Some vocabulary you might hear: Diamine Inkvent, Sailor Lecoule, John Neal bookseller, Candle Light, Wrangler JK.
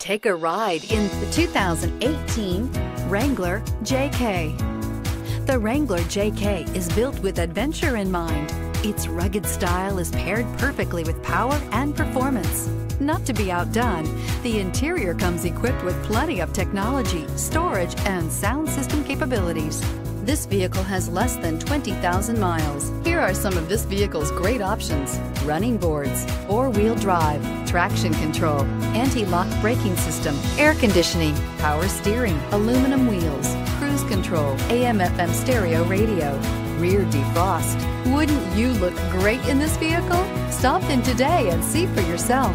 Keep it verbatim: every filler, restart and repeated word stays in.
Take a ride in the two thousand eighteen Wrangler J K. The Wrangler J K is built with adventure in mind. Its rugged style is paired perfectly with power and performance. Not to be outdone, the interior comes equipped with plenty of technology, storage, and sound system capabilities. This vehicle has less than twenty thousand miles. Here are some of this vehicle's great options: running boards, four-wheel drive, traction control, anti-lock braking system, air conditioning, power steering, aluminum wheels, cruise control, A M F M stereo radio, rear defrost. Wouldn't you look great in this vehicle? Stop in today and see for yourself.